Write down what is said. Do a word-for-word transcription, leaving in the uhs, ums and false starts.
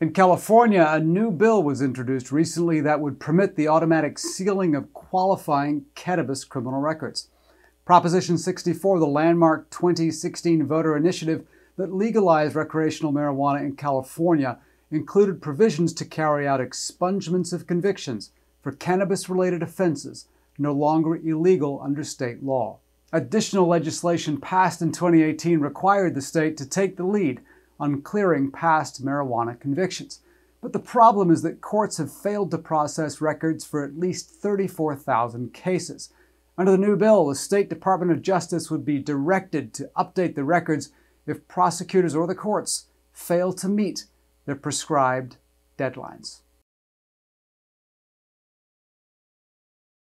In California, a new bill was introduced recently that would permit the automatic sealing of qualifying cannabis criminal records. Proposition sixty-four, the landmark twenty sixteen voter initiative that legalized recreational marijuana in California, included provisions to carry out expungements of convictions for cannabis-related offenses no longer illegal under state law. Additional legislation passed in twenty eighteen required the state to take the lead on clearing past marijuana convictions. But the problem is that courts have failed to process records for at least thirty-four thousand cases. Under the new bill, the State Department of Justice would be directed to update the records if prosecutors or the courts fail to meet their prescribed deadlines.